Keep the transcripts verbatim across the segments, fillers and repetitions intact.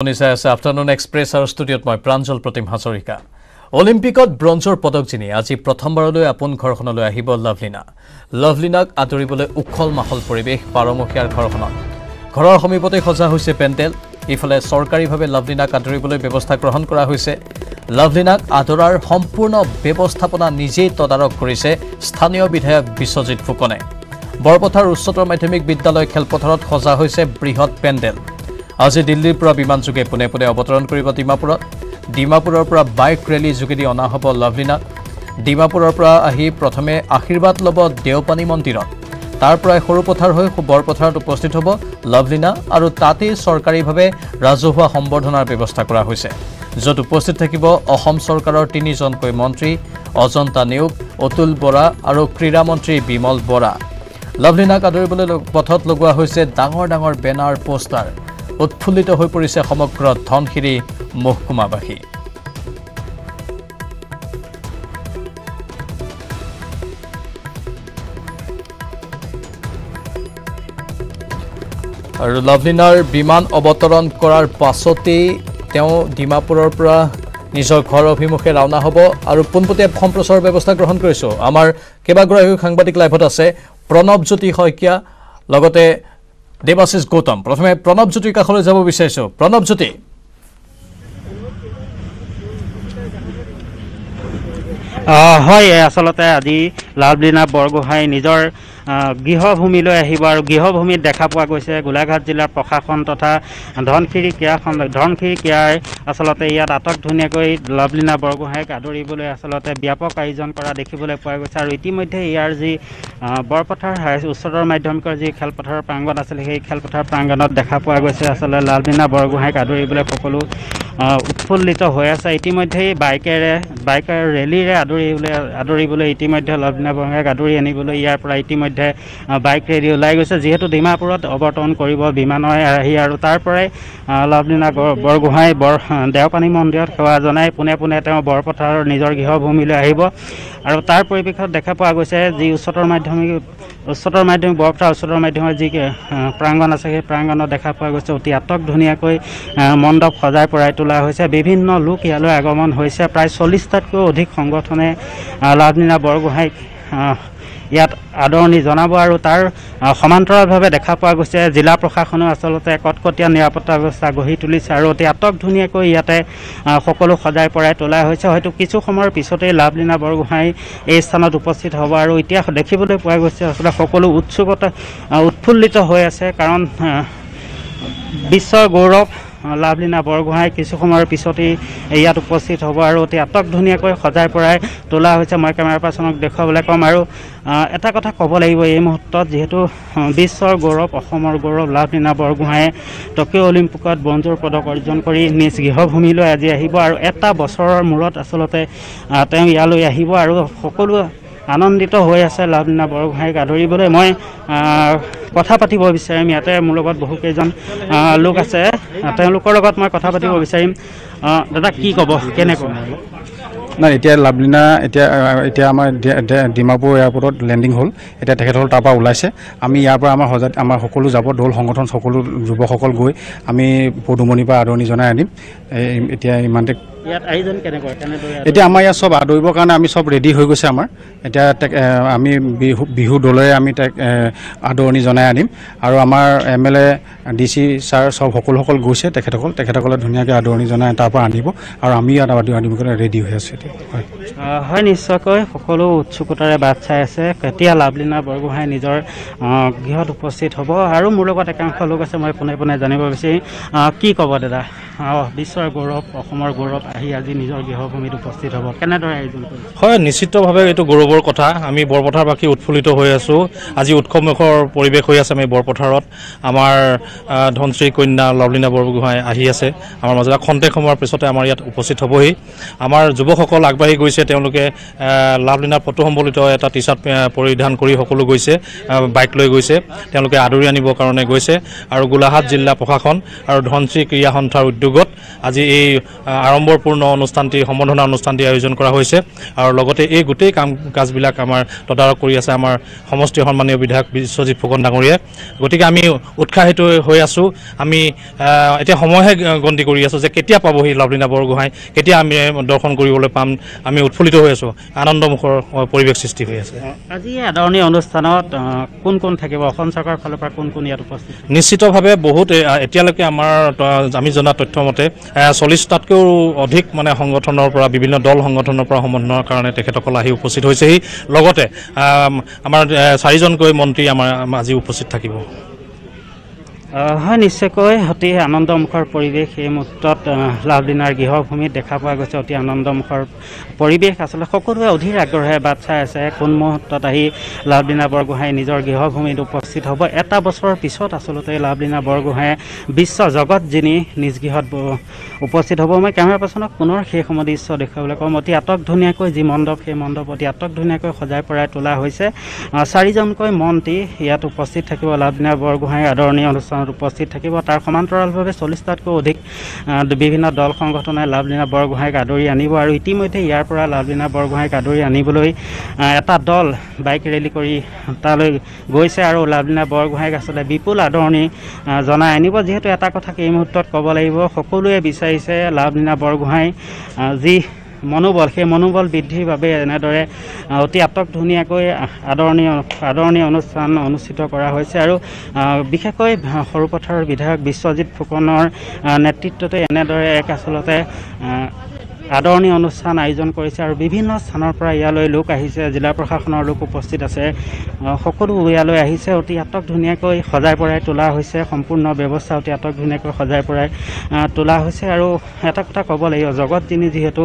Afternoon Express our studio at my Pranjal Pratim Hazarika. Olympicot bronzer Podogini, as he protombarlo upon Corhonola Hibo Lovelina. Lovelina adorable Ukol Mahol Poribe, Paramokia Corhonot. Coror Homibote Hosa Huse Pentel, if a Sorkari have a Lovelina adorable Bebosta Crohon Corahuse, Lovelina adorar Hompuno Bebostapona Niji Todaro Corise, Stanio Bidha Bisozit Fukone. Borbotar Usotor Matemic Bidalo Kelpotarot Hosa Huse, Brihot Pendel. আজি দিল্লিৰ পৰা বিমান যোগে পুনে পুনে অৱতৰণ কৰিব ডিমাপুৰত ডিমাপুৰৰ পৰা bike rally যোগেদি অনা হ'ব লভলিনা ডিমাপুৰৰ পৰা আহি প্ৰথমে আশীৰ্বাদ ল'ব দেওপানী মন্দিৰত তাৰ পৰা সৰু পথাৰ হৈ বৰপথাৰত উপস্থিত হ'ব লভলিনা আৰু তাতে চৰকাৰীভাৱে ৰাজহুৱা সম্বৰ্ধনাৰ ব্যৱস্থা কৰা হৈছে যত উপস্থিত থাকিব অসম চৰকাৰৰ তিনিজনকৈ মন্ত্ৰী অজন্তা নেওগ অতুল বৰা আৰু ক্ৰীড়া মন্ত্ৰী বিমল বৰা লভলিনা কাদৰিবলৈ পথত লগোৱা হৈছে ডাঙৰ ডাঙৰ বেনাৰ পোষ্টাৰ उत्फुल्लित হৈ পৰিছে সমগ্ৰ ধনখিৰি মহকুমাবাসী আৰু লভলিনাৰ বিমান অৱতৰণ কৰাৰ পাছতে তেওঁ ডিমাপুৰৰ পৰা নিজৰ ঘৰ অভিমুখে ৰাওনা হ'ব আৰু পুনপতীয়া সম্প্ৰচাৰ ব্যৱস্থা গ্ৰহণ কৰিছো আমাৰ কেবাগৰাকী সাংবাদিক লাইভত আছে প্ৰণৱ জ্যোতি হয়কিয়া লগতে দেবাশিস গৌতম প্ৰথমে প্ৰণব জ্যোতিৰ কাখলৈ যাব বিচাৰিছো প্ৰণব জ্যোতি হয় আসলতে আজি লাভলিনা বৰগোহাঁই নিজৰ গৃহভূমিলৈ আহিবা আৰু গৃহভূমিত দেখা পোৱা গৈছে গোলাঘাট জিলাৰ প্ৰশাসন তথা ধনখিৰি ক্ৰীড়া ধনখিৰি ক্ৰীড়াৰ আসলতে ইয়াত আটক ধুনীয়াকৈ লাভলিনা বৰগোহাঁইক আদৰিবলৈ আসলতে ব্যাপক আয়োজন কৰা দেখিবলৈ পোৱা গৈছে আৰু ইতিমধ্যে ইয়াৰ যি বৰপথাৰ উচ্চতৰ মাধ্যমিকৰ যি খেলপথাৰৰ প্ৰাংগণ আছিল সেই খেলপথাৰ প্ৰাংগণত দেখা পোৱা গৈছে আসলে লাভলিনা বৰগোহাঁইক আদৰিবলৈ সকলো উৎফুল্লিত হৈ আছে ইতিমধ্যে বাইকেৰে বাইকৰ ৰেলীৰে আদৰিবলৈ আদৰিবলৈ ইতিমধ্যে লাভলিনা বৰগোহাঁইক আদৰি আনিবলৈ ইয়াৰ পৰা ইতিমধ্যে বাইক ৰেলী ওলাই গৈছে যেহেতু ডিমাপুৰত অৱতৰণ কৰিব বিমানৰ আহি আৰু তাৰ পৰাই লাভলিনা বৰগোহাঁই দেওপানী মন্দিৰত সেৱা জনাই পুনে পুনে তেওঁ বৰপথাৰৰ নিজৰ গৃহভূমিলৈ আহিব আৰু তাৰ পৰিপ্ৰেক্ষিতত দেখা পোৱা গৈছে যি উচ্চতৰ মাধ্যমিক উচ্চতৰ মাধ্যমিক বৰপথাৰ উচ্চতৰ মাধ্যমিকৰ যি প্ৰাংগণ আছে সেই প্ৰাংগণত দেখা পোৱা গৈছে অতি আটক ধুনীয়াকৈ মণ্ডপ সজাই পৰাই তোলা হৈছে বিভিন্ন লোক ইয়ালৈ আগমন হৈছে প্ৰায় চল্লিছটাতকৈ অধিক সংগঠনে লাভলিনা বৰগোহাঁইক ইয়াত আদৰণি জনাব আৰু তাৰ সমান্তৰালভাৱে দেখা পোৱা গৈছে জিলা প্ৰশাসনে আসলতে কটকটীয়া নিৰাপত্তা ব্যৱস্থা গঢ়ি তুলিছে আৰু অতি আটক ধুনীয়াকৈ ইয়াতে সকলো সজাই পৰাই তোলা হৈছে হয়তো কিছু সময়ৰ পিছতে লাভলিনা বৰগোহাঁই এই স্থানত উপস্থিত হ'ব আৰু এতিয়া দেখিবলৈ পোৱা গৈছে আসলে সকলো উৎসুকতা উৎফুল্লিত হৈ আছে কাৰণ বিশ্বৰ গৌৰৱ লাভলিনা বৰগোহাঁই কিছু সময়ৰ পিছতে ইয়াত উপস্থিত হ'ব আৰু অতি আটক ধুনীয়াকৈ সজাই পৰাই তোলা হৈছে মই কেমেৰা পাৰ্চনক দেখুৱাবলৈ ক'ম আৰু এটা কথা ক'ব লাগিব এই মুহূৰ্তত যিহেতু বিশ্বৰ গৌৰৱ অসমৰ গৌৰৱ লাভলিনা বৰগোহাঁয়ে টকিঅ' অলিম্পিকত ব্ৰঞ্জৰ পদক অৰ্জন কৰি নিজ গৃহভূমিলৈ আজি আহিব আৰু এটা বছৰৰ মূৰত আচলতে তেওঁ ইয়ালৈ আহিব আৰু সকলো আনন্দিত হৈ আছে লাভলিনা বৰগোহাঁইক আদৰিবলৈ মই কথা পাতিব বিচাৰিম ইয়াতে মোৰ লগত বহুকেইজন লোক আছে তেওঁলোকৰ লগত মই কথা পাতিব বিচাৰিম দাদা কি ক'ব কেনে ক'ব নাই এতিয়া লাভলিনা এতিয়া এতিয়া আমাৰ ডিমাপুৰ এয়াৰপোৰ্টত লেণ্ডিং হ'ল এতিয়া তেখেতসকল তাৰপৰা ওলাইছে আমি ইয়াৰ পৰা আমাৰ সজাত আমাৰ সকলো যাব দল সংগঠন সকলো যুৱকসকল গৈ আমি পদুমনিৰ পৰা আদৰণি জনাই আনিম এতিয়া ইমানতে ইয়াত আয়োজন কেনেকৈ এতিয়া আমাৰ ইয়াত সব আদৰিবৰ কাৰণে আমি সব ৰেডি হৈ গৈছে আমাৰ এতিয়া আমি বিহু বিহু দলেৰে আমি তাক আদৰণি জনাই আনিম আৰু আমাৰ M L A D C sir সব সকলোসকল গৈছে তেখেতসকল তেখেতসকলে ধুনীয়াকৈ আদৰণি জনাই তাৰপৰা আনিব আৰু আমি ইয়াত আদৰণি কৰিবলৈ ৰেডি হৈ আছোঁ হয় নিশ্চয়কৈ সকলো উৎসুকতাৰে বাট চাই আছে কেতিয়া লাভলিনা বৰগোহাঁই নিজৰ গৃহত উপস্থিত হ'ব আৰু মোৰ লগত একাংশ লোক আছে মই পোনে পোনে জানিব বিচাৰিম কি ক'ব দাদা বিশ্বৰ গৌৰৱ অসমৰ গৌৰৱ আহি আজি নিজৰ গৃহভূমিত উপস্থিত হ'ব কেনেদৰে আয়োজন হয় নিশ্চিতভাৱে এইটো গৌৰৱৰ কথা আমি বৰপথাৰবাসী উৎফুল্লিত হৈ আছোঁ আজি উৎসৱমুখৰ পৰিৱেশ হৈ আছে আমি বৰপথাৰত আমাৰ ধনশ্ৰী কন্যা লাভলিনা বৰগোহাঁই আহি আছে আমাৰ মাজত খন্তেক সময়ৰ পিছতে আমাৰ ইয়াত উপস্থিত হ'বহি আমাৰ যুৱকসকল আগবাঢ়ি গৈছে তেওঁলোকে লাভলিনাৰ ফটো সম্বলিত এটা টি চাৰ্ট পৰিধান কৰি সকলো গৈছে বাইক লৈ গৈছে তেওঁলোকে আদৰি আনিবৰ কাৰণে গৈছে আৰু গোলাঘাট জিলা প্ৰশাসন আৰু ধনশ্ৰী ক্ৰীড়া সন্থাৰ উদ্যোগত আজি এই আৰম্ভপূৰ্ণ অনুষ্ঠানটি সম্বন্ধনা অনুষ্ঠানটি আয়োজন কৰা হৈছে আৰু লগতে এই গোটেই কাম কাজবিলাক আমাৰ তদাৰক কৰি আছে আমাৰ সমষ্টি সম্মানীয় বিধায়ক বিশ্বজিৎ ফুকন ডাঙৰীয়ে। গতিকে আমি উৎসাহিত হৈ আছো। আমি এতিয়া সময়হে গন্তি কৰি আছো যে কেতিয়া পাবহি লাভলীনা বৰগোহাঁই, কেতিয়া আমি দৰ্শন কৰিবলৈ পাম। আমি উৎফুল্লিত হৈ আছো, আনন্দমুখৰ পৰিৱেশ সৃষ্টি হৈ আছে। আজি আদৰণীয় অনুষ্ঠানত কোন কোন থাকিব, অসম চৰকাৰৰ ফালৰ পৰা কোন কোন ইয়াত উপস্থিত? নিশ্চিতভাৱে বহুত এতিয়ালৈকে আমাৰ আমি জনা তথ্যমতে চল্লিছটাতকৈও অধিক মানে সংগঠনৰ পৰা বিভিন্ন দল সংগঠনৰ পৰা সমন্বয়ৰ কাৰণে তেখেতসকল আহি উপস্থিত হৈছেহি। লগতে আমাৰ চাৰিজনকৈ মন্ত্ৰী আমাৰ আজি উপস্থিত থাকিব। হয়, নিশ্চয়কৈ অতি আনন্দমুখৰ পৰিৱেশ এই মুহূৰ্তত লাভলীনাৰ গৃহভূমিত দেখা পোৱা গৈছে। অতি আনন্দমুখৰ পৰিৱেশ, আচলতে সকলোৱে অধীৰ আগ্ৰহেৰে বাট চাই আছে কোন মুহূৰ্তত আহি লাভলীনা বৰগোহাঁই নিজৰ গৃহভূমিত উপস্থিত হ'ব। এটা বছৰৰ পিছত আচলতে লাভলীনা বৰগোহাঁই বিশ্ব জগত যিনি নিজ গৃহত উপস্থিত হ'ব। মই কেমেৰা পাৰ্চনক পুনৰ সেই সময় দৃশ্য দেখুৱাবলৈ ক'ম। অতি আটক ধুনীয়াকৈ যি মণ্ডপ, সেই মণ্ডপ অতি আটক ধুনীয়াকৈ সজাই পৰাই তোলা হৈছে। চাৰিজনকৈ মন্ত্ৰী ইয়াত উপস্থিত থাকিব, লাভলীনা বৰগোহাঁইৰ আদৰণীয় অনুষ্ঠান উপস্থিত থাকিব। তাৰ সমান্তৰালভাৱে চল্লিছটাতকৈ অধিক বিভিন্ন দল সংগঠনে লাভলীনা বৰগোহাঁইক আদৰি আনিব আৰু ইতিমধ্যে ইয়াৰ পৰা লাভলীনা বৰগোহাঁইক আদৰি আনিবলৈ এটা দল বাইক ৰেলী কৰি তালৈ গৈছে আৰু লাভলীনা বৰগোহাঁইক আচলতে বিপুল আদৰণি জনাই আনিব। যিহেতু এটা কথা এই মুহূৰ্তত ক'ব লাগিব, সকলোৱে বিচাৰিছে লাভলীনা বৰগোহাঁই যি মনোবল, সেই মনোবল বৃদ্ধিৰ বাবে এনেদৰে অতি আটক ধুনীয়াকৈ আদৰণীয় আদৰণীয় অনুষ্ঠান অনুষ্ঠিত কৰা হৈছে আৰু বিশেষকৈ সৰুপথাৰৰ বিধায়ক বিশ্বজিৎ ফুকনৰ নেতৃত্বতে এনেদৰে এক আচলতে আদৰণীয় অনুষ্ঠান আয়োজন কৰিছে আৰু বিভিন্ন স্থানৰ পৰা ইয়ালৈ লোক আহিছে, জিলা প্ৰশাসনৰ লোক উপস্থিত আছে, সকলো ইয়ালৈ আহিছে। অতি আটক ধুনীয়াকৈ সজাই পৰাই তোলা হৈছে, সম্পূৰ্ণ ব্যৱস্থা অতি আটক ধুনীয়াকৈ সজাই পৰাই তোলা হৈছে। আৰু এটা কথা ক'ব লাগিব, জগত যিনি যিহেতু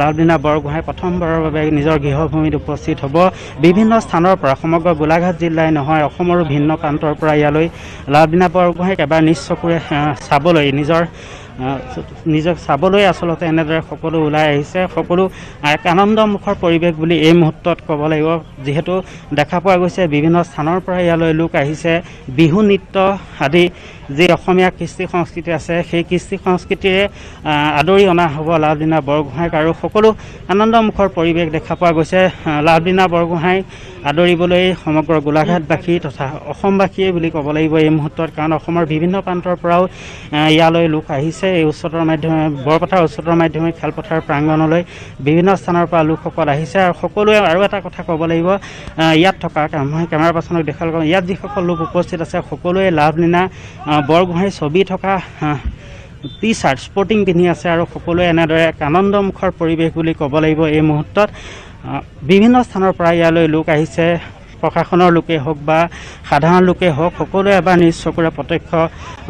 লাভলীনা বৰগোহাঁই প্ৰথমবাৰৰ বাবে নিজৰ গৃহভূমিত উপস্থিত হ'ব। বিভিন্ন স্থানৰ পৰা, সমগ্ৰ গোলাঘাট জিলাই নহয় অসমৰো ভিন্ন প্ৰান্তৰ পৰা ইয়ালৈ লাভলীনা বৰগোহাঁইক এবাৰ নিজ চকুৰে চাবলৈ, নিজৰ নিজক চাবলৈ আচলতে এনেদৰে সকলো ওলাই আহিছে। সকলো এক আনন্দমুখৰ পৰিৱেশ বুলি এই মুহূৰ্তত ক'ব লাগিব, যিহেতু দেখা পোৱা গৈছে বিভিন্ন স্থানৰ পৰা ইয়ালৈ লোক আহিছে। বিহু নৃত্য আদি যি অসমীয়া কৃষ্টি সংস্কৃতি আছে, সেই কৃষ্টি সংস্কৃতিৰে আদৰি অনা হ'ব লাভলীনা বৰগোহাঁইক আৰু সকলো আনন্দমুখৰ পৰিৱেশ দেখা পোৱা গৈছে। লাভলীনা বৰগোহাঁইক আদৰিবলৈ সমগ্ৰ গোলাঘাটবাসী তথা অসমবাসীয়ে বুলি ক'ব লাগিব এই মুহূৰ্তত, কাৰণ অসমৰ বিভিন্ন প্ৰান্তৰ পৰাও ইয়ালৈ লোক আহিছে। এই উচ্চতৰ মাধ্যমিক বৰপথাৰ উচ্চতৰ মাধ্যমিক খেলপথাৰ প্ৰাংগণলৈ বিভিন্ন স্থানৰ পৰা লোকসকল আহিছে আৰু সকলোৱে আৰু এটা কথা ক'ব লাগিব, ইয়াত থকা মই কেমেৰা পাৰ্চনক দেখাল কম, ইয়াত যিসকল লোক উপস্থিত আছে সকলোৱে লাভলীনা বৰগোহাঁইৰ ছবি থকা টি চাৰ্ট, স্পৰ্টিং পিন্ধি আছে আৰু সকলোৱে এনেদৰে এক আনন্দমুখৰ পৰিৱেশ বুলি ক'ব লাগিব। এই মুহূৰ্তত বিভিন্ন স্থানৰ পৰা ইয়ালৈ লোক আহিছে, প্ৰশাসনৰ লোকেই হওক বা সাধাৰণ লোকেই হওক, সকলোৱে এবাৰ নিজ চকুৰে প্ৰত্যক্ষ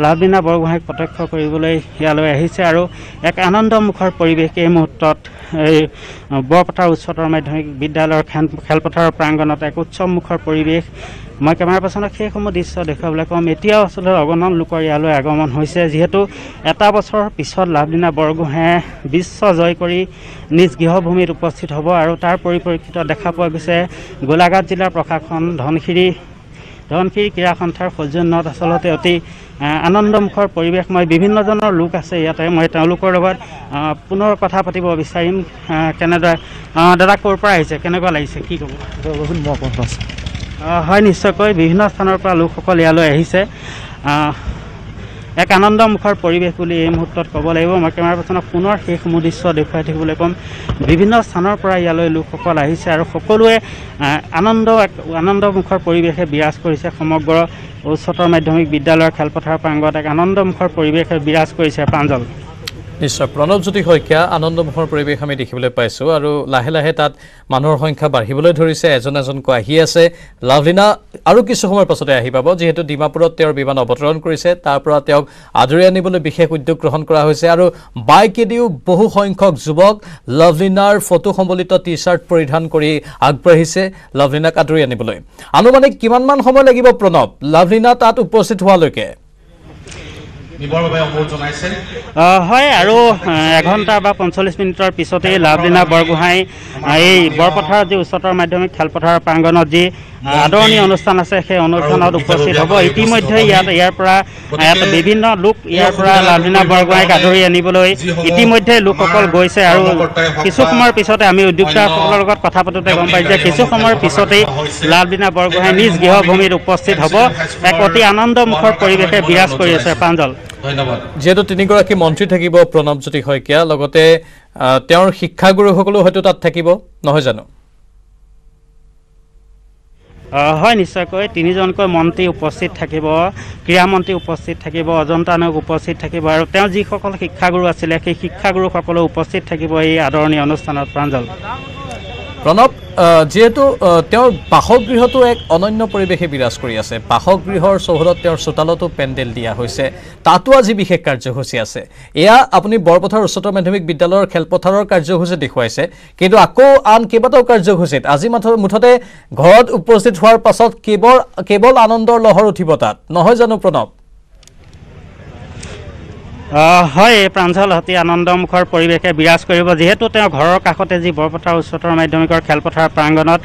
লাভলীনা বৰগোহাঁইক প্ৰত্যক্ষ কৰিবলৈ ইয়ালৈ আহিছে আৰু এক আনন্দমুখৰ পৰিৱেশ এই মুহূৰ্তত এই বৰপথাৰ উচ্চতৰ মাধ্যমিক বিদ্যালয়ৰ খেল খেলপথাৰৰ প্ৰাংগণত এক উৎসৱমুখৰ পৰিৱেশ। মই কেমেৰা পাৰ্চনক সেইসমূহ দৃশ্য দেখুৱাবলৈ ক'ম। এতিয়াও আচলতে অগণন লোকৰ ইয়ালৈ আগমন হৈছে, যিহেতু এটা বছৰৰ পিছত লাভলীনা বৰগোহাঁই বিশ্ব জয় কৰি নিজ গৃহভূমিত উপস্থিত হ'ব আৰু তাৰ পৰিপ্ৰেক্ষিতত দেখা পোৱা গৈছে গোলাঘাট জিলাৰ প্ৰশাসন, ধনশিৰি ধনশিৰি ক্ৰীড়া সন্থাৰ সৌজন্যত আচলতে অতি আনন্দমুখৰ পৰিৱেশ। মই বিভিন্নজনৰ লোক আছে ইয়াতে, মই তেওঁলোকৰ লগত পুনৰ কথা পাতিব বিচাৰিম। কেনেদৰে দাদা, ক'ৰ পৰা আহিছে, কেনেকুৱা লাগিছে, কি ক'ব? হয়, নিশ্চয়কৈ বিভিন্ন স্থানৰ পৰা লোকসকল ইয়ালৈ আহিছে, এক আনন্দমুখৰ পৰিৱেশ বুলি এই মুহূৰ্তত ক'ব লাগিব। মই কেমেৰা পাৰ্চনক পুনৰ সেইসমূহ দৃশ্য দেখুৱাই থাকিবলৈ ক'ম। বিভিন্ন স্থানৰ পৰা ইয়ালৈ লোকসকল আহিছে আৰু সকলোৱে আনন্দ এক আনন্দমুখৰ পৰিৱেশে বিৰাজ কৰিছে। সমগ্ৰ উচ্চতৰ মাধ্যমিক বিদ্যালয়ৰ খেলপথাৰ প্ৰাংগণত এক আনন্দমুখৰ পৰিৱেশে বিৰাজ কৰিছে। প্ৰাঞ্জল, নিশ্চয় প্ৰণৱজ্যোতি শইকীয়া, আনন্দমুখৰ পৰিৱেশ আমি দেখিবলৈ পাইছোঁ আৰু লাহে লাহে তাত মানুহৰ সংখ্যা বাঢ়িবলৈ ধৰিছে, এজন এজনকৈ আহি আছে। লাভলীনা আৰু কিছু সময়ৰ পাছতে আহি পাব, যিহেতু ডিমাপুৰত তেওঁৰ বিমান অৱতৰণ কৰিছে, তাৰ পৰা তেওঁক আদৰি আনিবলৈ বিশেষ উদ্যোগ গ্ৰহণ কৰা হৈছে আৰু বাইকেদিও বহু সংখ্যক যুৱক লাভলীনাৰ ফটো সম্বলিত টি চাৰ্ট পৰিধান কৰি আগবাঢ়িছে লাভলীনাক আদৰি আনিবলৈ। আনুমানিক কিমানমান সময় লাগিব প্ৰণৱ, লাভলীনা তাত উপস্থিত হোৱালৈকে? হয়, আৰু এঘণ্টা বা পঞ্চল্লিছ মিনিটৰ পিছতেই লাভলীনা বৰগোহাঁই এই বৰপথাৰ যি উচ্চতৰ মাধ্যমিক খেলপথাৰৰ প্ৰাংগণত যি আদৰণি অনুষ্ঠান আছে সেই অনুষ্ঠানত উপস্থিত হ'ব। ইতিমধ্যে ইয়াত ইয়াৰ পৰা ইয়াত বিভিন্ন লোক ইয়াৰ পৰা লাভলীনা বৰগোহাঁইক আদৰি আনিবলৈ ইতিমধ্যে লোকসকল গৈছে আৰু কিছু সময়ৰ পিছতে আমি উদ্যোক্তাসকলৰ লগত কথা পাতোতে গম পাই যে কিছু সময়ৰ পিছতেই লাভলীনা বৰগোহাঁই নিজ গৃহভূমিত উপস্থিত হ'ব। এক অতি আনন্দমুখৰ পৰিৱেশে বিৰাজ কৰি আছে। প্ৰাঞ্জল, যেহেতু তিনিগৰাকী মন্ত্ৰী থাকিব, প্ৰণৱজ্যোতি শইকীয়া লগতে তেওঁৰ শিক্ষাগুৰুসকলো হয়তো তাত থাকিব, নহয় জানো? হয়, নিশ্চয়কৈ তিনিজনকৈ মন্ত্ৰী উপস্থিত থাকিব, ক্ৰীড়ামন্ত্ৰী উপস্থিত থাকিব, অজন্তা নায়ক উপস্থিত থাকিব আৰু তেওঁ যিসকল শিক্ষাগুৰু আছিলে সেই শিক্ষাগুৰুসকলো উপস্থিত থাকিব এই আদৰণি অনুষ্ঠানত। প্ৰাঞ্জল, প্ৰণৱ, যেহেতু তেওঁৰ বাসগৃহটো এক অনন্য পৰিৱেশে বিৰাজ কৰি আছে, বাসগৃহৰ চৌহদত তেওঁৰ চোতালতো পেণ্ডেল দিয়া হৈছে, তাতো আজি বিশেষ কাৰ্যসূচী আছে। এয়া আপুনি বৰপথাৰ উচ্চতৰ মাধ্যমিক বিদ্যালয়ৰ খেলপথাৰৰ কাৰ্যসূচী দেখুৱাইছে, কিন্তু আকৌ আন কেইবাটাও কাৰ্যসূচীত আজি মুঠতে ঘৰত উপস্থিত হোৱাৰ পাছত কেৱল কেৱল আনন্দৰ লহৰ উঠিব তাত, নহয় জানো প্ৰণৱ? হয়, প্ৰাঞ্জল, অতি আনন্দমুখৰ পৰিৱেশে বিৰাজ কৰিব। যিহেতু তেওঁ ঘৰৰ কাষতে যি বৰপথাৰ উচ্চতৰ মাধ্যমিকৰ খেলপথাৰ প্ৰাংগণত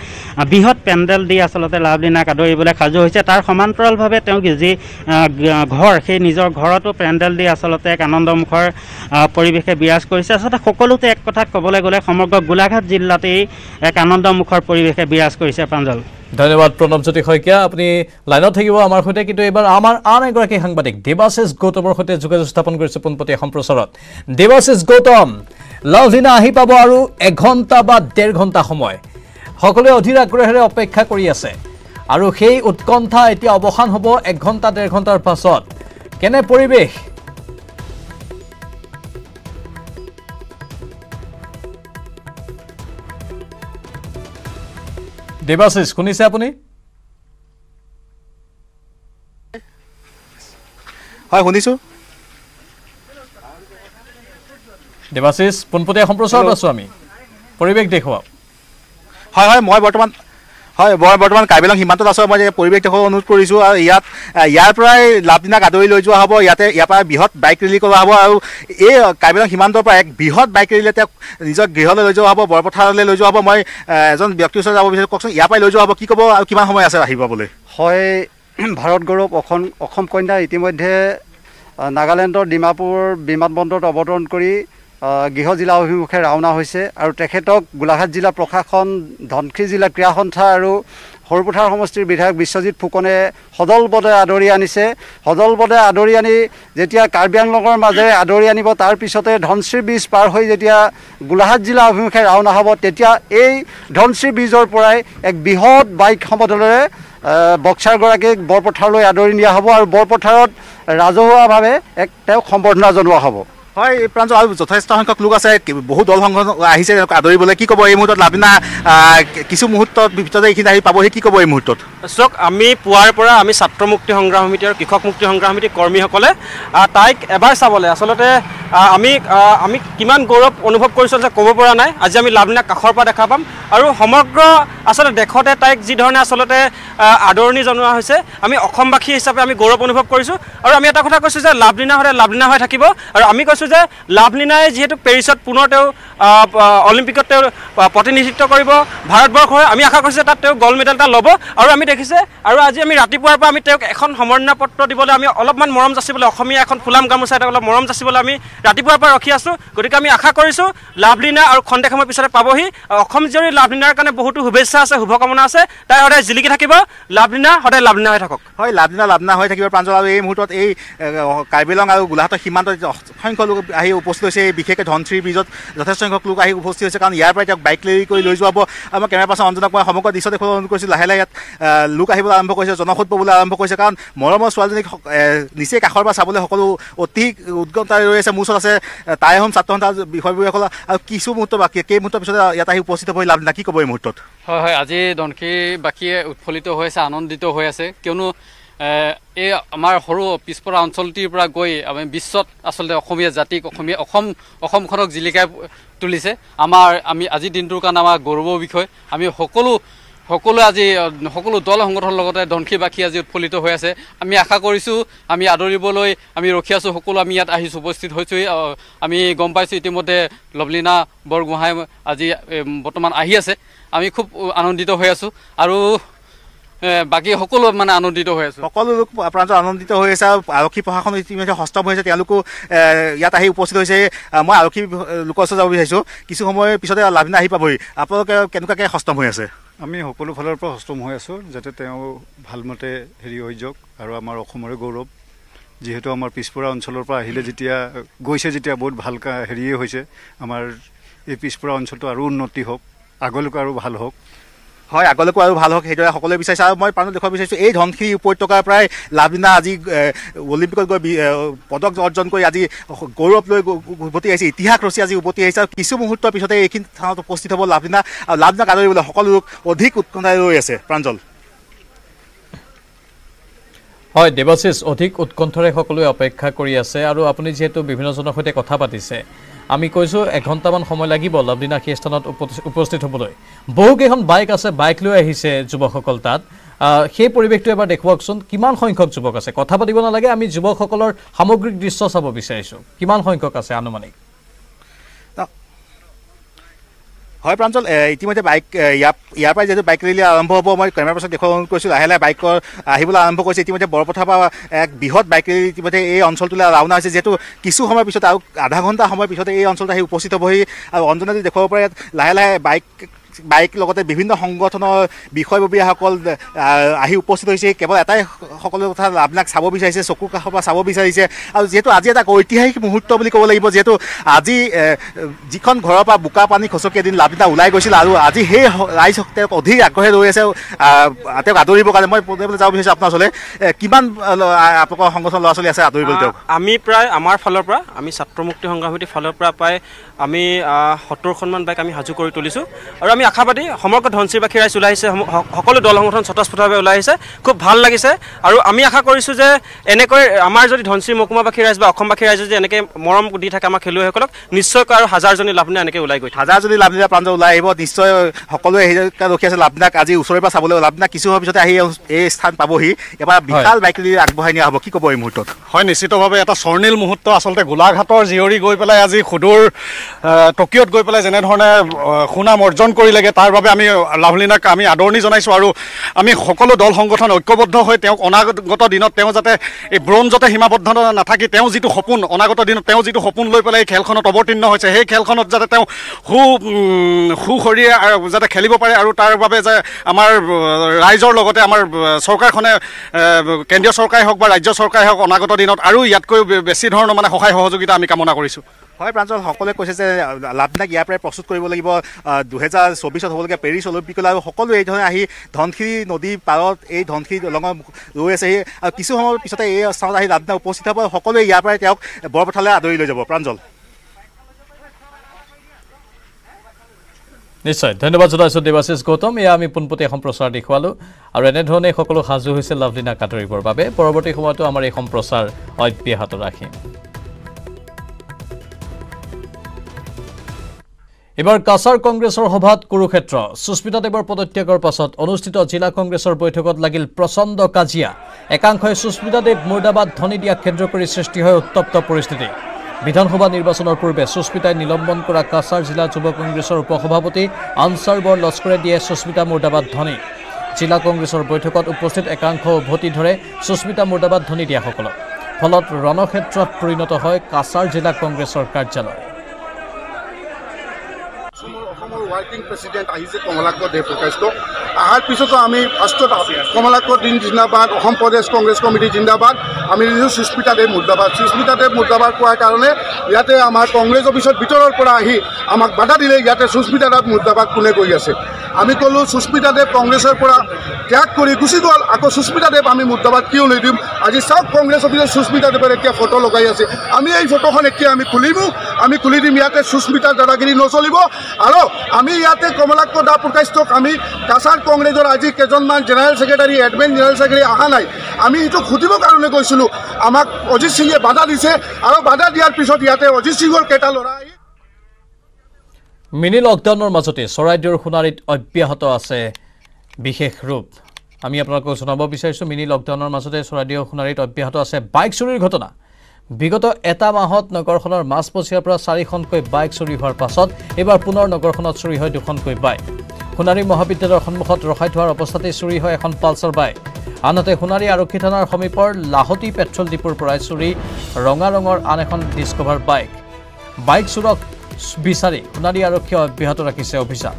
বৃহৎ পেণ্ডেল দি আচলতে লাভলীনাক আদৰিবলৈ সাজু হৈছে, তাৰ সমান্তৰালভাৱে তেওঁ যি ঘৰ সেই নিজৰ ঘৰতো পেণ্ডেল দি আচলতে এক আনন্দমুখৰ পৰিৱেশে বিৰাজ কৰিছে। আচলতে সকলোতে এক কথাত ক'বলৈ গ'লে সমগ্ৰ গোলাঘাট জিলাতেই এক আনন্দমুখৰ পৰিৱেশে বিৰাজ কৰিছে। প্ৰাঞ্জল, ধন্যবাদ। প্ৰণৱজ্যোতি শইকীয়া, আপুনি লাইনত থাকিব আমাৰ সৈতে, কিন্তু এইবাৰ আমাৰ আন এগৰাকী সাংবাদিক দেৱাশিষ গৌতমৰ সৈতে যোগাযোগ স্থাপন কৰিছে পোনপটীয়া সম্প্ৰচাৰত। দেৱাশিষ গৌতম, লাভলীনা আহি পাব আৰু এঘণ্টা বা ডেৰ ঘণ্টা সময়, সকলোৱে অধীৰ আগ্ৰহেৰে অপেক্ষা কৰি আছে আৰু সেই উৎকণ্ঠা এতিয়া অৱসান হ'ব এঘণ্টা ডেৰ ঘণ্টাৰ পাছত। কেনে পৰিৱেশ? দেৱাশিষ, শুনিছে আপুনি? হয়, শুনিছো। দেৱাশিষ, পোনপটীয়া সম্প্ৰচাৰত আছো আমি, পৰিৱেশ দেখুৱাও। হয় হয় মই বৰ্তমান হয় মই বৰ্তমান কাৰ্বি আংলং সীমান্তত আছোঁ। মই পৰিৱেশ দেখুৱাবলৈ অনুৰোধ কৰিছোঁ আৰু ইয়াত ইয়াৰ পৰাই লাভলীনাক আদৰি লৈ যোৱা হ'ব। ইয়াতে ইয়াৰ পৰা বৃহৎ বাইক ৰেলী কৰা হ'ব আৰু এই কাৰ্বি আংলং সীমান্তৰ পৰা এক বৃহৎ বাইক ৰেলীয়ে তেওঁক নিজৰ গৃহলৈ লৈ যোৱা হ'ব, বৰপথাৰলৈ লৈ যোৱা হ'ব। মই এজন ব্যক্তিৰ ওচৰত যাব বিচাৰোঁ, কওকচোন ইয়াৰ পৰাই লৈ যোৱা হ'ব, কি ক'ব আৰু কিমান সময় আছে আহি পাবলৈ? হয়, ভাৰত গৌৰৱ অসম অসম কন্যা ইতিমধ্যে নাগালেণ্ডৰ ডিমাপুৰ বিমানবন্দৰত অৱতৰণ কৰি গৃহ জিলা অভিমুখে ৰাওনা হৈছে আৰু তেখেতক গোলাঘাট জিলা প্ৰশাসন, ধনশিৰি জিলা ক্ৰীড়া সন্থা আৰু সৰুপথাৰ সমষ্টিৰ বিধায়ক বিশ্বজিত ফুকনে সদল পদে আদৰি আনিছে। সদল পদে আদৰি আনি যেতিয়া কাৰ্বি আংলঙৰ মাজেৰে আদৰি আনিব, তাৰ পিছতে ধনশিৰি ব্ৰীজ পাৰ হৈ যেতিয়া গোলাঘাট জিলা অভিমুখে ৰাওনা হ'ব, তেতিয়া এই ধনশিৰি ব্ৰীজৰ পৰাই এক বৃহৎ বাইক সমদলেৰে বক্সাৰগৰাকীক বৰপথাৰলৈ আদৰি নিয়া হ'ব আৰু বৰপথাৰত ৰাজহুৱাভাৱে এক তেওঁক সম্বৰ্ধনা জনোৱা হ'ব। হয় প্ৰাঞ্জল, আৰু যথেষ্ট সংখ্যক লোক আছে, বহু দল সংগঠন আহিছে আদৰিবলৈ, কি ক'ব এই মুহূৰ্তত লাভলীনা কিছু মুহূৰ্তত ভিতৰতে এইখিনি আহি পাবহি, কি ক'ব এই মুহূৰ্তত? চক আমি পুৱাৰ পৰা আমি ছাত্ৰ মুক্তি সংগ্ৰাম সমিতি আৰু কৃষক মুক্তি সংগ্ৰাম সমিতি কৰ্মীসকলে তাইক এবাৰ চাবলৈ আচলতে আমি আমি কিমান গৌৰৱ অনুভৱ কৰিছোঁ যে ক'ব পৰা নাই। আজি আমি লাভলীনাক কাষৰ পৰা দেখা পাম আৰু সমগ্ৰ আচলতে দেশতে তাইক যিধৰণে আচলতে আদৰণি জনোৱা হৈছে, আমি অসমবাসী হিচাপে আমি গৌৰৱ অনুভৱ কৰিছোঁ। আৰু আমি এটা কথা কৈছোঁ যে লাভলীনা সদায় লাভলীনা হৈ থাকিব আৰু আমি কৈছোঁ যে লাভলীনাই যিহেতু পেৰিছত পুনৰ তেওঁ অলিম্পিকত তেওঁ প্ৰতিনিধিত্ব কৰিব ভাৰতবৰ্ষৰ, আমি আশা কৰিছোঁ যে তাত তেওঁ গ'ল্ড মেডেল এটা ল'ব। আৰু আমি দেখিছে আৰু আজি আমি ৰাতিপুৱাৰ পৰা আমি তেওঁক এখন সম্বৰ্ধনা পত্ৰ দিবলৈ, আমি অলপমান মৰম যাচিবলৈ, অসমীয়া এখন ফুলাম গামোচা এটা অলপ মৰম যাচিবলৈ আমি ৰাতিপুৱাৰ পৰা ৰখি আছোঁ। গতিকে আমি আশা কৰিছোঁ লাভলীনা আৰু খন্তেক সময়ৰ পিছতে পাবহি। অসম জৰি লাভলীনাৰ কাৰণে বহুতো শুভেচ্ছা আছে, শুভকামনা আছে, তাই সদায় জিলিকি থাকিব। লাভলীনা সদায় লাভলীনা হৈ থাকক। হয়, লাভলীনা লাভলীনা হৈ থাকিব। প্ৰাঞ্জল, আৰু এই মুহূৰ্তত এই কাৰ্বি আংলং আৰু গোলাঘাটৰ সীমান্তত অসংখ্য লোক আহি উপস্থিত হৈছে, বিশেষকৈ ধনশিৰি ব্ৰীজত যথেষ্ট সংখ্যক লোক আহি উপস্থিত হৈছে কাৰণ ইয়াৰ পৰাই তেওঁক বাইক ৰেলী কৰি লৈ যোৱা হ'ব। আমাৰ কেমেৰা পাৰ্চন অঞ্জনাক মই সমগ্ৰ দৃশ্য দেখুৱাবলৈ অনুৰোধ কৰিছোঁ। লাহে লাহে ইয়াত লোক আহিবলৈ আৰম্ভ কৰিছে, জনসুদ পাবলৈ আৰম্ভ কৰিছে কাৰণ মৰমৰ ছোৱালীজনীক নিচেই কাষৰ পৰা চাবলৈ সকলো অতি উৎকণ্ঠাৰে ৰৈ আছে। মোৰ ওচৰত আছে তাই আহোম ছাত্ৰ সন্থাৰ বিষয়ববীয়াসকল আৰু কিছু মুহূৰ্ত বাকী, কেই মুহূৰ্তৰ পিছতে ইয়াত আহি উপস্থিত হৈ লাভলীনা, কি ক'ব এই মুহূৰ্তত? হয় হয় আজি ধনশিৰিবাসীয়ে উৎফুল্লিত হৈ আছে, আনন্দিত হৈ আছে, কিয়নো এই আমাৰ সৰু পিছপৰা অঞ্চলটিৰ পৰা গৈ আমি বিশ্বত আচলতে অসমীয়া জাতিক, অসমীয়া অসম অসমখনক জিলিকাই তুলিছে। আমাৰ আমি আজিৰ দিনটোৰ কাৰণে আমাৰ গৌৰৱৰ বিষয়। আমি সকলো সকলো আজি সকলো দল সংগঠনৰ লগতে ধনশিৰিবাসী আজি উৎফুল্লিত হৈ আছে। আমি আশা কৰিছোঁ, আমি আদৰিবলৈ আমি ৰখি আছোঁ, সকলো আমি ইয়াত আহিছোঁ, উপস্থিত হৈছোঁ। আমি গম পাইছোঁ ইতিমধ্যে লাভলীনা বৰগোহাঁই আজি বৰ্তমান আহি আছে, আমি খুব আনন্দিত হৈ আছোঁ। আৰু বাকি সকলো মানে আনন্দিত হৈ আছে সকলো লোক প্ৰান্ত আনন্দিত হৈ আছে আৰক্ষী প্ৰশাসন ইতিমধ্যে হস্তক্ষেপ হৈছে তেওঁলোকো ইয়াত আহি উপস্থিত হৈছে মই আৰক্ষী লোকছ যাব বিচাৰিছো কিছু সময় পিছতে লাভিনা আহি পাবহি আপোনালোক কেনেকৈ হস্তক্ষেপ হৈ আছে আমি সকলো ফালৰ পৰা হস্তক্ষেপ হৈ আছো যাতে তেওঁ ভালমতে হেৰি হৈ যাওক আৰু আমাৰ অসমৰ গৌৰৱ যেহেতু আমাৰ পিছপৰা অঞ্চলৰ পৰা আহিলে যেতিয়া গৈছে যেতিয়া বহুত ভাল হেৰি হৈছে আমাৰ এই পিছপৰা অঞ্চলটো আৰু উন্নতি হোক আগলৈকে আৰু ভাল হোক হয় আগলৈকে আৰু ভাল হোক হেডৰে সকলোৱে বিচাৰিছে আৰু মই প্ৰাণ দেখুৱা বিচাৰিছো এই ধনখিনি উপত্যকাৰ প্ৰায় লাভিনা আজি অলিম্পিকত গৈ পদক অৰ্জন কৰি আজি গৌৰৱ লৈ উভতি আহিছে ইতিহাস ৰচি আজি উভতি আহিছে আৰু কিছু মুহূৰ্তৰ পিছতে এইখিনি থানত উপস্থিত হ'ব লাভিনা আৰু লাভিনাক আদৰিবলৈ সকলো লোক অধিক উৎকণ্ঠাৰে ৰৈ আছে প্ৰাঞ্জল হয় দেৱশিষ অধিক উৎকণ্ঠাৰে সকলোৱে অপেক্ষা কৰি আছে আৰু আপুনি যেহেতু বিভিন্নজনৰ সৈতে কথা পাতিছে আমি কৈছো এঘণ্টামান সময় লাগিব লাভদিনা সেই স্থানত উপস্থিত হ'বলৈ বহুকেইখন বাইক আছে বাইক লৈ আহিছে যুৱকসকল তাত সেই পৰিৱেশটো এবাৰ দেখুৱাকচোন কিমান সংখ্যক যুৱক আছে কথা পাতিব নালাগে আমি যুৱকসকলৰ সামগ্ৰিক দৃশ্য চাব বিচাৰিছো কিমান সংখ্যক আছে আনুমানিক হয় প্ৰাঞ্জল ইতিমধ্যে বাইক ইয়াৰ পৰা যেহেতু বাইক ৰেলী আৰম্ভ হ'ব মই কেমেৰাৰ পাছত দেখুৱাব কৈছিলোঁ লাহে লাহে বাইকৰ আহিবলৈ আৰম্ভ কৰিছে ইতিমধ্যে বৰপথাৰ পৰা এক বৃহৎ বাইক ৰেলী ইতিমধ্যে এই অঞ্চলটোলৈ ৰাওনা হৈছে যিহেতু কিছু সময়ৰ পিছত আৰু আধা ঘণ্টা সময়ৰ পিছতে এই অঞ্চলত আহি উপস্থিত হ'বহি আৰু অঞ্জনা যদি দেখুৱাব পাৰে ইয়াত লাহে লাহে বাইক বাইক লগতে বিভিন্ন সংগঠনৰ বিষয়ববীয়াসকল আহি উপস্থিত হৈছে কেৱল এটাই সকলো কথা আপোনাক চাব বিচাৰিছে চকুৰ কাষৰ পৰা চাব বিচাৰিছে আৰু যিহেতু আজি এটা ঐতিহাসিক মুহূৰ্ত বুলি ক'ব লাগিব যিহেতু আজি যিখন ঘৰৰ পৰা বোকা পানী খচকি এদিন লাভিনা ওলাই গৈছিল আৰু আজি সেই ৰাইজ তেওঁক অধিক আগ্ৰহে ৰৈ আছে তেওঁক আদৰিবৰ কাৰণে মই যাব বিচাৰিছোঁ আপোনাৰ ওচৰলৈ কিমান আপোনালোকৰ সংগঠন ল'ৰা ছোৱালী আছে আদৰিবলৈ তেওঁক আমি প্ৰায় আমাৰ ফালৰ পৰা আমি ছাত্ৰ মুক্তি সংগ্ৰাম সমিতিৰ ফালৰ পৰা প্ৰায় আমি সত্তৰখনমান বাইক আমি সাজু কৰি তুলিছোঁ আৰু আমি আশাবাদী সমগ্ৰ ধনচিৰবাসী ৰাইজ ওলাই আহিছে সকলো দল সংগঠন স্বতঃস্ফূৰ্তভাৱে ওলাই আহিছে খুব ভাল লাগিছে আৰু আমি আশা কৰিছোঁ যে এনেকৈ আমাৰ যদি ধনচিৰ মকুমাবাসী ৰাইজ বা অসমবাসী ৰাইজ যদি এনেকৈ মৰম দি থাকে আমাৰ খেলুৱৈসকলক নিশ্চয়কৈ আৰু হাজাৰজনী লাভদিনা এনেকৈ ওলাই গৈ হাজাৰজনী লাভদিনা প্ৰান্ত ওলাই আহিব নিশ্চয় সকলোৱে ৰখি আছে লাভদিনাক আজি ওচৰৰ পৰা চাবলৈ লাভদিনা কিছু হোৱাৰ পিছতে আহি এই স্থান পাবহি এবাৰ বিশাল বাইক ৰেলী আগবঢ়াই নিয়া হ'ব কি ক'ব এই মুহূৰ্তত হয় নিশ্চিতভাৱে এটা স্বৰ্ণিল মুহূৰ্ত আচলতে গোলাঘাটৰ জীয়ৰী গৈ পেলাই আজি সুদূৰ টকিঅ'ত গৈ পেলাই যেনেধৰণে সুনাম অৰ্জন কৰিলেগে তাৰ বাবে আমি লাভলিনাক আমি আদৰণি জনাইছোঁ আৰু আমি সকলো দল সংগঠন ঐক্যবদ্ধ হৈ তেওঁক অনাগত দিনত তেওঁ যাতে এই ব্ৰঞ্জতে সীমাবদ্ধ নাথাকি তেওঁ যিটো সপোন অনাগত দিনত তেওঁ যিটো সপোন লৈ পেলাই এই খেলখনত অৱতীৰ্ণ হৈছে সেই খেলখনত যাতে তেওঁ সু সু শৰীৰে যাতে খেলিব পাৰে আৰু তাৰ বাবে যে আমাৰ ৰাইজৰ লগতে আমাৰ চৰকাৰখনে কেন্দ্ৰীয় চৰকাৰে হওক বা ৰাজ্য চৰকাৰে হওক অনাগত দিনত আৰু ইয়াতকৈ বেছি ধৰণৰ মানে সহায় সহযোগিতা আমি কামনা কৰিছোঁ হয় প্ৰাঞ্জল সকলোৱে কৈছে যে লাভদিনাক ইয়াৰ পৰাই প্ৰস্তুত কৰিব লাগিব দুহেজাৰ চৌবিছত হ'বলগীয়া পেৰিছ অলিম্পিকলৈ আৰু সকলোৱে এইধৰণে আহি ধনশিৰি নদী পাৰত এই ধনশিৰি দলঙত ৰৈ আছেহি আৰু কিছু সময়ৰ পিছতে এই স্থানত আহি লাভদিনা উপস্থিত হ'ব সকলোৱে ইয়াৰ পৰাই তেওঁক বৰপথাৰলৈ আদৰি লৈ যাব প্ৰাঞ্জল নিশ্চয় ধন্যবাদ জনাইছোঁ দেৱাশিষ গৌতম এয়া আমি পোনপটীয়া সম্প্ৰচাৰ দেখুৱালোঁ আৰু এনেধৰণে সকলো সাজু হৈছে লাভদিনাক আদৰিবৰ বাবে পৰৱৰ্তী সময়তো আমাৰ এই সম্প্ৰচাৰ অব্যাহত ৰাখিম এবাৰ কাছাৰ কংগ্ৰেছৰ সভাত কুৰুক্ষেত্ৰ সুস্মিতা দেৱৰ পদত্যাগৰ পাছত অনুষ্ঠিত জিলা কংগ্ৰেছৰ বৈঠকত লাগিল প্ৰচণ্ড কাজিয়া একাংশই সুস্মিতা দেৱ মুৰ্দাবাদ ধনী দিয়া কেন্দ্ৰ কৰি সৃষ্টি হয় উত্তপ্ত পৰিস্থিতি বিধানসভা নিৰ্বাচনৰ পূৰ্বে সুস্মিতাই নিলম্বন কৰা কাছাৰ জিলা যুৱ কংগ্ৰেছৰ উপসভাপতি আনচাৰ বৰ লস্কৰে দিয়ে সুস্মিতা মুৰ্দাবাদ ধনী জিলা কংগ্ৰেছৰ বৈঠকত উপস্থিত একাংশ উভতি ধৰে সুস্মিতা মুৰ্দাবাদ ধনী দিয়াসকলক ফলত ৰণক্ষেত্ৰত পৰিণত হয় কাছাৰ জিলা কংগ্ৰেছৰ কাৰ্যালয় वर्किंग प्रेसिडेंट आहिजे कमलाकर देव प्रकाश तो अहार पिछतो आम फार्ष्ट कमलाकर दिन जिंदाबाद प्रदेश कॉन्ग्रेस कमिटी जिंदाबाद आम सुस्मिता देव मुर्दाबाद सुस्मिता देव मुर्दाबाद क्या कारण इते आम कॉन्ग्रेस अफिस भर आम बाधा दिले इते सुस्मिता देव मुर्दाबाद कोने गई आसे आम कलो सुस्मिता देव कॉन्ग्रेस त्याग कर गुसि गल आको सुस्मिता देव आम मुर्दाबाद क्यों लै दूम आज south Congress office Sushmita Dev photo लगे आसे आम फटोन एम खुलिमो आम खुली दीम इते सुस्मिता दादागिरी नचल और आम इते कमलाकर दा प्रकाश तो आम कासार कॉन्ग्रेसर आज केजनमान general secretary admin general secretary अहा ना आम ये खुदिबोर कारणे गईसिलो आमाक अजित सिंहे बाधा दिसे और बाधा दियार पिछत इते अजित सिंहर केटा लड़ा मिनि लकडाउनर मजते चराइदेउर खुनारित अब्याहत आछे विशेष रूप आमी आपनालोक जनाब बिचारिছোঁ मिनि लकडाउनर मजते चराइदेउर खुनारित अब्याहत आछे बाइक चोरीर घटना বিগত এটা মাহত নগৰখনৰ মাছপচিয়াৰ পৰা চাৰিখনকৈ বাইক চুৰি হোৱাৰ পাছত এবাৰ পুনৰ নগৰখনত চুৰি হয় দুখনকৈ বাইক সোণাৰী মহাবিদ্যালয়ৰ সন্মুখত ৰখাই থোৱাৰ অৱস্থাতে চুৰি হয় এখন পালছৰ বাইক। আনহাতে সোণাৰী আৰক্ষী থানাৰ সমীপৰ লাহতি পেট্ৰল ডিপোৰ পৰা চুৰি ৰঙা ৰঙৰ আন এখন ডিস্কভাৰ বাইক। বাইক চুৰক বিচাৰি সোণাৰী আৰক্ষীয়ে অব্যাহত ৰাখিছে অভিযান।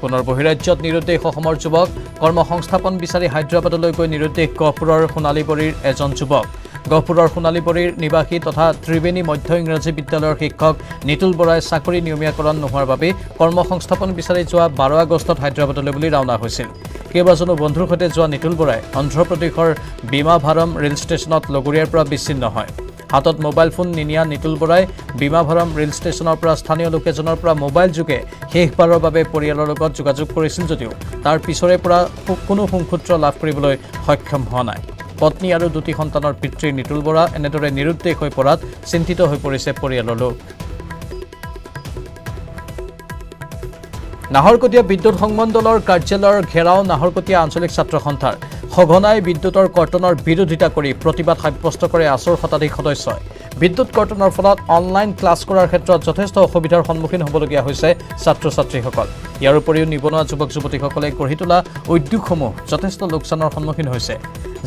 পুনৰ বহিৰাজ্যত নিৰুদ্দেশ অসমৰ যুৱক কৰ্মসংস্থাপন বিচাৰি হায়দৰাবাদলৈ গৈ নিৰুদ্দেশ গহপুৰৰ সোণালীবৰীৰ এজন যুৱক। গহপুৰৰ সোণালীবৰীৰ নিবাসী তথা ত্ৰিবেণী মধ্য ইংৰাজী বিদ্যালয়ৰ শিক্ষক নিতুল বৰাই চাকৰি নিয়মীয়াকৰণ নোহোৱাৰ বাবে কৰ্মসংস্থাপন বিচাৰি যোৱা বাৰ আগষ্টত হায়দৰাবাদলৈ বুলি ৰাওনা হৈছিল। কেইবাজনো বন্ধুৰ সৈতে যোৱা নিতুল বৰাই অন্ধ্ৰপ্ৰদেশৰ বিমাভাৰম ৰেল ষ্টেচনত লগৰীয়াৰ পৰা বিচ্ছিন্ন হয়। হাতত মোবাইল ফোন নিনিয়া নিতুল বৰাই বিমাভাৰম ৰেল ষ্টেচনৰ পৰা স্থানীয় লোকেজনৰ পৰা মোবাইল যোগে শেষবাৰৰ বাবে পৰিয়ালৰ লগত যোগাযোগ কৰিছিল যদিও তাৰ পিছৰে পৰা কোনো সংসূত্ৰ লাভ কৰিবলৈ সক্ষম হোৱা নাই। পত্নী আৰু দুটি সন্তানৰ পিতৃ নিতুল বৰা এনেদৰে নিৰুদ্দেশ হৈ পৰাত চিন্তিত হৈ পৰিছে পৰিয়ালৰ লোক। নাহৰকটীয়া বিদ্যুৎ সংমণ্ডলৰ কাৰ্যালয়ৰ ঘেৰাও নাহৰকটীয়া আঞ্চলিক ছাত্ৰ সন্থাৰ। সঘনাই বিদ্যুতৰ কৰ্তনৰ বিৰোধিতা কৰি প্ৰতিবাদ সাব্যস্ত কৰে আছৰ শতাধিক সদস্যই। বিদ্যুৎ কৰ্তনৰ ফলত অনলাইন ক্লাছ কৰাৰ ক্ষেত্ৰত যথেষ্ট অসুবিধাৰ সন্মুখীন হ'বলগীয়া হৈছে ছাত্ৰ ছাত্ৰীসকল। ইয়াৰ উপৰিও নিবনুৱা যুৱক যুৱতীসকলে গঢ়ি তোলা উদ্যোগসমূহ যথেষ্ট লোকচানৰ সন্মুখীন হৈছে,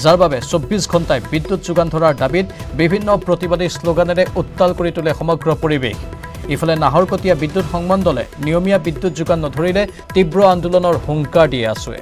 যাৰ বাবে চৌব্বিছ ঘণ্টাই বিদ্যুৎ যোগান ধৰাৰ দাবীত বিভিন্ন প্ৰতিবাদী শ্লোগানেৰে উত্তাল কৰি তোলে সমগ্ৰ পৰিৱেশ। ইফালে নাহৰকটীয়া বিদ্যুৎ সংমণ্ডলে নিয়মীয়া বিদ্যুৎ যোগান নধৰিলে তীব্ৰ আন্দোলনৰ হুংকাৰ দিয়ে আছুৱে।